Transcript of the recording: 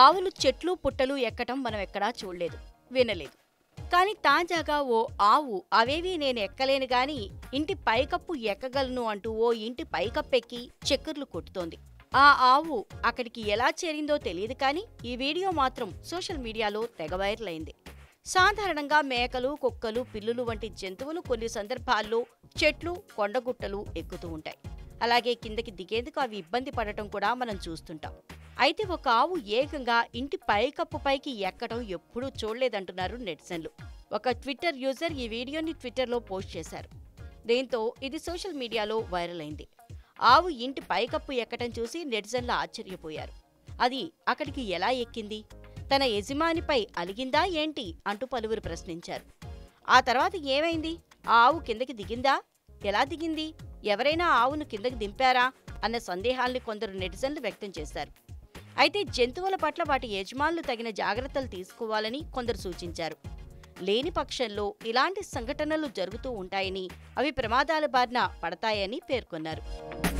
ఆవులు చెట్లు పుట్టలు ఎక్కటం మనం ఎక్కడా చూడలేదు, వినలేదు. కానీ తాజాగా ఓ ఆవు అవేవి నేను ఎక్కలేను గాని ఇంటి పైకప్పు ఎక్కగలను అంటూ ఓ ఇంటి పైకప్పెక్కి చక్కర్లు కొట్టుతోంది. ఆ ఆవు అక్కడికి ఎలా చేరిందో తెలియదు కానీ ఈ వీడియో మాత్రం సోషల్ మీడియాలో తెగ వైరల్ అయింది. సాధారణంగా మేకలు, కుక్కలు, పిల్లులు వంటి జంతువులు కొన్ని సందర్భాల్లో చెట్లు, కొండగుట్టలు ఎక్కుతూ ఉంటాయి. అలాగే కిందకి దిగేందుకు అవి ఇబ్బంది పడటం కూడా మనం చూస్తుంటాం. అయితే ఒక ఆవు ఏకంగా ఇంటి పైకప్పుపైకి ఎక్కడం ఎప్పుడూ చూడలేదంటున్నారు నెటిజన్లు. ఒక ట్విట్టర్ యూజర్ ఈ వీడియోని ట్విట్టర్లో పోస్ట్ చేశారు. దీంతో ఇది సోషల్ మీడియాలో వైరల్ అయింది. ఆవు ఇంటి పైకప్పు ఎక్కడం చూసి నెటిజన్లు ఆశ్చర్యపోయారు. అది అక్కడికి ఎలా ఎక్కింది? తన యజమానిపై అలిగిందా ఏంటి అంటూ పలువురు ప్రశ్నించారు. ఆ తర్వాత ఏమైంది? ఆ ఆవు కిందకి దిగిందా? ఎలా దిగింది? ఎవరైనా ఆవును కిందకి దింపారా అన్న సందేహాల్ని కొందరు నెటిజన్లు వ్యక్తం చేశారు. అయితే జంతువుల పట్ల వాటి యజమానులు తగిన జాగ్రత్తలు తీసుకోవాలని కొందరు సూచించారు. లేని పక్షంలో ఇలాంటి సంఘటనలు జరుగుతూ ఉంటాయని, అవి ప్రమాదాల బారిన పడతాయని పేర్కొన్నారు.